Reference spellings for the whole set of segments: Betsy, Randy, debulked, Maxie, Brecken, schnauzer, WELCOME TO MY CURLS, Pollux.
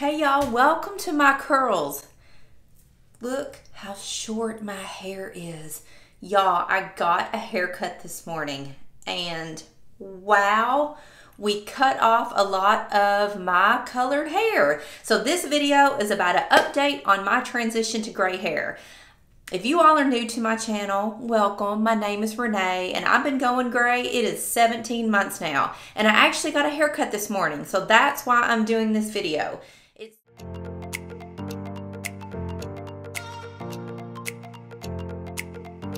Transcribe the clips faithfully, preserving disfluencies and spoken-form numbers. Hey y'all, welcome to my curls. Look how short my hair is. Y'all, I got a haircut this morning and wow, we cut off a lot of my colored hair. So this video is about an update on my transition to gray hair. If you all are new to my channel, welcome. My name is Renee and I've been going gray. It is seventeen months now and I actually got a haircut this morning. So that's why I'm doing this video. It's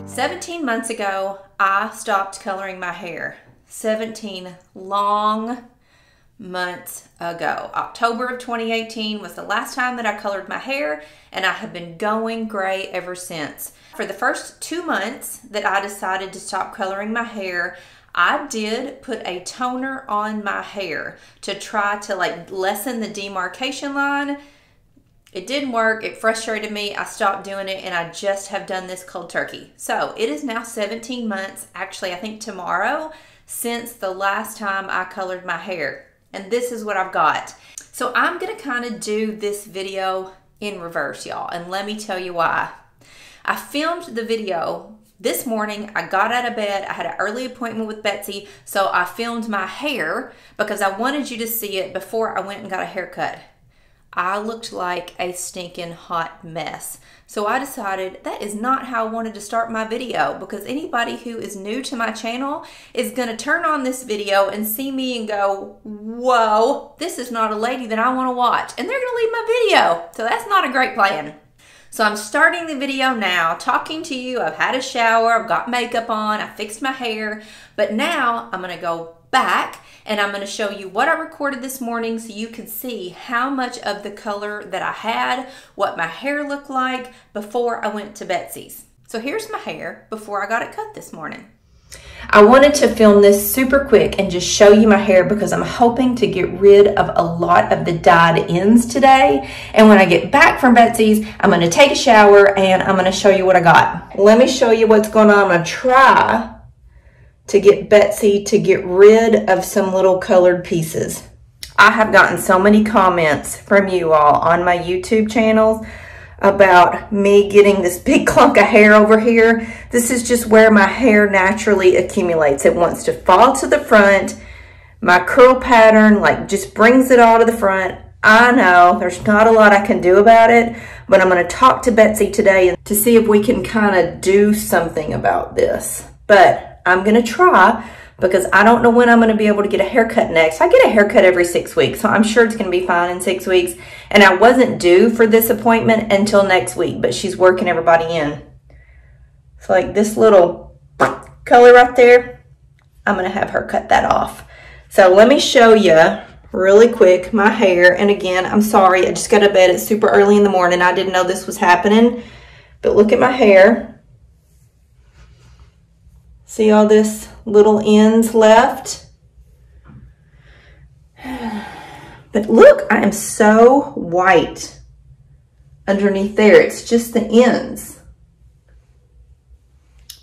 seventeen months ago, I stopped coloring my hair. seventeen long months ago. October of twenty eighteen was the last time that I colored my hair and I have been going gray ever since. For the first two months that I decided to stop coloring my hair, I did put a toner on my hair to try to like lessen the demarcation line. It didn't work. It frustrated me. I stopped doing it and I just have done this cold turkey. So it is now seventeen months, actually I think tomorrow, since the last time I colored my hair. And this is what I've got. So I'm gonna kind of do this video in reverse, y'all, and let me tell you why. I filmed the video this morning. I got out of bed. I had an early appointment with Betsy, so I filmed my hair because I wanted you to see it before I went and got a haircut. I looked like a stinking hot mess. So I decided that is not how I wanted to start my video, because anybody who is new to my channel is gonna turn on this video and see me and go, whoa, this is not a lady that I wanna watch. And they're gonna leave my video. So that's not a great plan. So I'm starting the video now, talking to you. I've had a shower, I've got makeup on, I fixed my hair, but now I'm gonna go back and I'm going to show you what I recorded this morning so you can see how much of the color that I had, what my hair looked like before I went to Betsy's. So here's my hair before I got it cut this morning. I wanted to film this super quick and just show you my hair because I'm hoping to get rid of a lot of the dyed ends today. And when I get back from Betsy's, I'm going to take a shower and I'm going to show you what I got. Let me show you what's going on. I'm going to try to get Betsy to get rid of some little colored pieces. I have gotten so many comments from you all on my YouTube channels about me getting this big clump of hair over here. This is just where my hair naturally accumulates. It wants to fall to the front. My curl pattern like just brings it all to the front. I know there's not a lot I can do about it, but I'm gonna talk to Betsy today to see if we can kinda do something about this. But I'm gonna try because I don't know when I'm gonna be able to get a haircut next. I get a haircut every six weeks, so I'm sure it's gonna be fine in six weeks. And I wasn't due for this appointment until next week, but she's working everybody in. So like this little color right there, I'm gonna have her cut that off. So let me show you really quick my hair. And again, I'm sorry, I just got to bed. It's super early in the morning. I didn't know this was happening, but look at my hair. See all this little ends left? But look, I am so white underneath there. It's just the ends.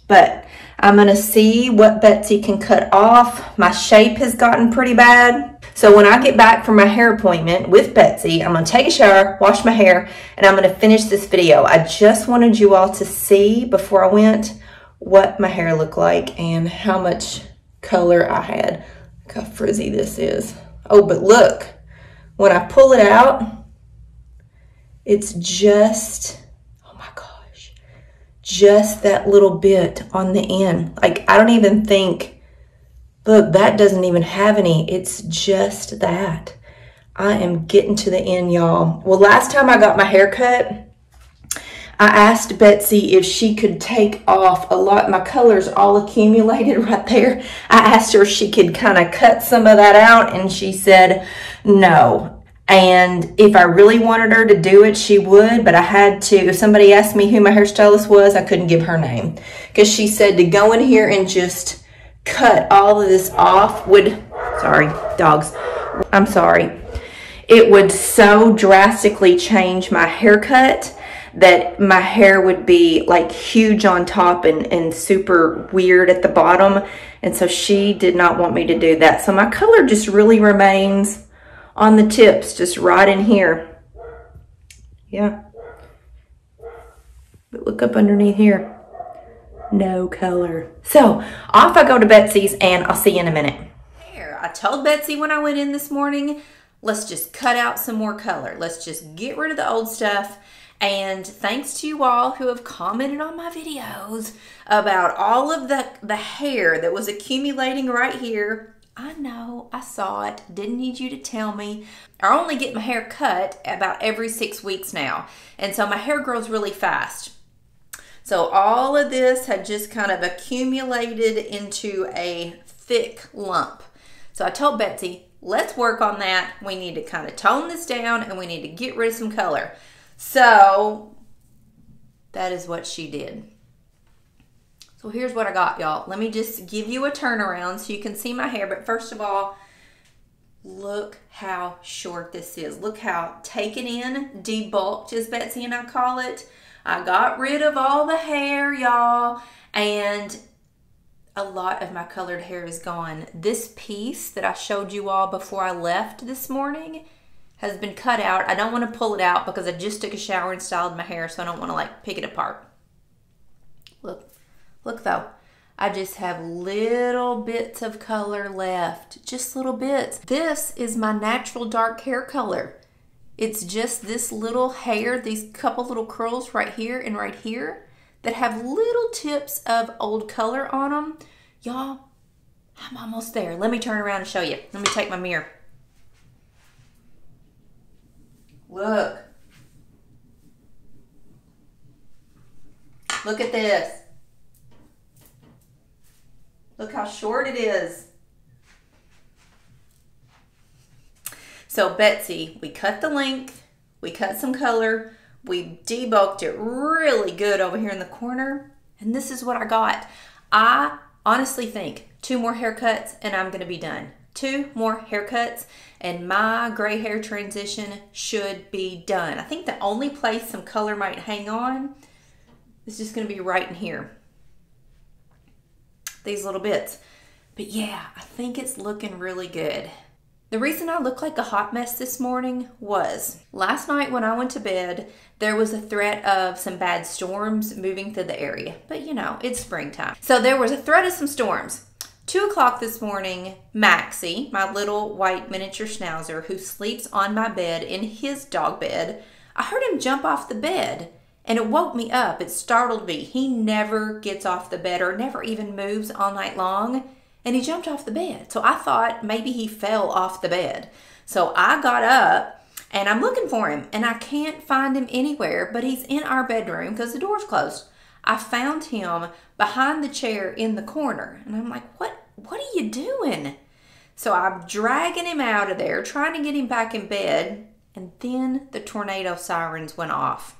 But I'm gonna see what Betsy can cut off. My shape has gotten pretty bad. So when I get back from my hair appointment with Betsy, I'm gonna take a shower, wash my hair, and I'm gonna finish this video. I just wanted you all to see before I went what my hair looked like and how much color I had. Look how frizzy this is. Oh, but look, when I pull it out, it's just, oh my gosh, just that little bit on the end. Like, I don't even think, look, that doesn't even have any. It's just that. I am getting to the end, y'all. Well, last time I got my hair cut, I asked Betsy if she could take off a lot. My colors all accumulated right there. I asked her if she could kind of cut some of that out and she said no. And if I really wanted her to do it, she would, but I had to. If somebody asked me who my hairstylist was, I couldn't give her name because she said to go in here and just cut all of this off would, sorry, dogs, I'm sorry. It would so drastically change my haircut that my hair would be like huge on top and, and super weird at the bottom. And so she did not want me to do that. So my color just really remains on the tips, just right in here. Yeah. But look up underneath here. No color. So off I go to Betsy's, and I'll see you in a minute. There, I told Betsy when I went in this morning, let's just cut out some more color. Let's just get rid of the old stuff. And thanks to you all who have commented on my videos about all of the, the hair that was accumulating right here. I know, I saw it. Didn't need you to tell me. I only get my hair cut about every six weeks now. And so my hair grows really fast. So all of this had just kind of accumulated into a thick lump. So I told Betsy, let's work on that. We need to kind of tone this down, and we need to get rid of some color. So that is what she did. So here's what I got, y'all. Let me just give you a turnaround so you can see my hair. But first of all, look how short this is. Look how taken in, debulked, as Betsy and I call it. I got rid of all the hair, y'all, and a lot of my colored hair is gone. This piece that I showed you all before I left this morning has been cut out. I don't want to pull it out because I just took a shower and styled my hair, so I don't want to like pick it apart. Look, look though. I just have little bits of color left, just little bits. This is my natural dark hair color. It's just this little hair, these couple little curls right here and right here that have little tips of old color on them. Y'all, I'm almost there. Let me turn around and show you. Let me take my mirror. Look. Look at this. Look how short it is. So Betsy, we cut the length, we cut some color, we debulked it really good over here in the corner, and this is what I got. I honestly think two more haircuts and I'm gonna be done. Two more haircuts and my gray hair transition should be done. I think the only place some color might hang on is just gonna be right in here. These little bits. But yeah, I think it's looking really good. The reason I look like a hot mess this morning was last night when I went to bed, there was a threat of some bad storms moving through the area. But you know, it's springtime. So there was a threat of some storms. Two o'clock this morning, Maxie, my little white miniature schnauzer who sleeps on my bed in his dog bed, I heard him jump off the bed and it woke me up. It startled me. He never gets off the bed or never even moves all night long. And he jumped off the bed. So I thought maybe he fell off the bed. So I got up and I'm looking for him and I can't find him anywhere, but he's in our bedroom because the door's closed. I found him behind the chair in the corner. And I'm like, what, what are you doing? So I'm dragging him out of there, trying to get him back in bed. And then the tornado sirens went off.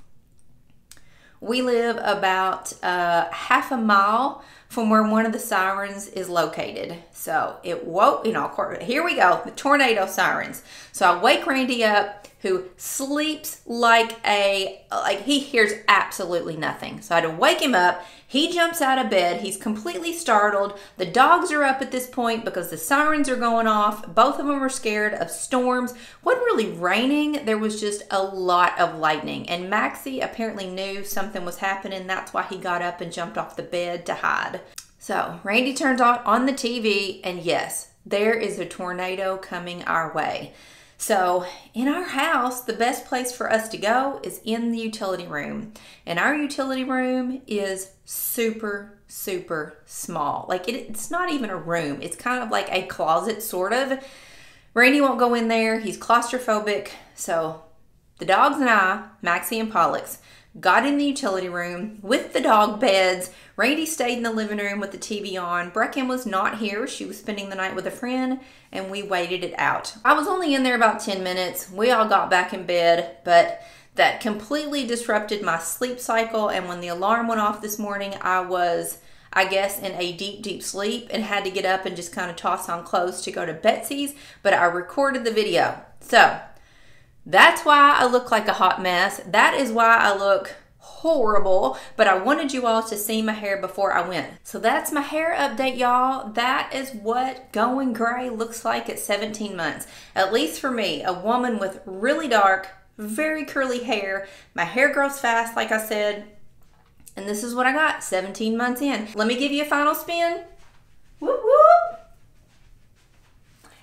We live about uh, half a mile from where one of the sirens is located. So it woke, you know, here we go, the tornado sirens. So I wake Randy up, who sleeps like a, like he hears absolutely nothing. So I had to wake him up. He jumps out of bed. He's completely startled. The dogs are up at this point because the sirens are going off. Both of them are scared of storms. It wasn't really raining. There was just a lot of lightning. And Maxie apparently knew something was happening. That's why he got up and jumped off the bed to hide. So Randy turns on, on the T V, and yes, there is a tornado coming our way. So in our house, the best place for us to go is in the utility room. And our utility room is super, super small. Like it, it's not even a room. It's kind of like a closet, sort of. Randy won't go in there. He's claustrophobic. So the dogs and I, Maxie and Pollux, got in the utility room with the dog beds. Randy stayed in the living room with the T V on. Brecken was not here. She was spending the night with a friend, and we waited it out. I was only in there about ten minutes. We all got back in bed, but that completely disrupted my sleep cycle. And when the alarm went off this morning, I was, I guess, in a deep, deep sleep and had to get up and just kind of toss on clothes to go to Betsy's, but I recorded the video. So that's why I look like a hot mess. That is why I look horrible, but I wanted you all to see my hair before I went. So that's my hair update, y'all. That is what going gray looks like at seventeen months, at least for me, a woman with really dark, very curly hair. My hair grows fast, like I said, and this is what I got seventeen months in. Let me give you a final spin. Whoop, whoop.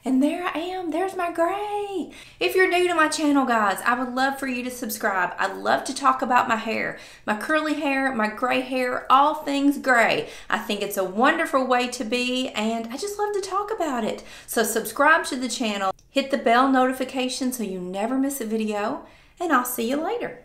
And there I am, there's my gray. If you're new to my channel, guys, I would love for you to subscribe. I love to talk about my hair, my curly hair, my gray hair, all things gray. I think it's a wonderful way to be, and I just love to talk about it. So subscribe to the channel, hit the bell notification so you never miss a video, and I'll see you later.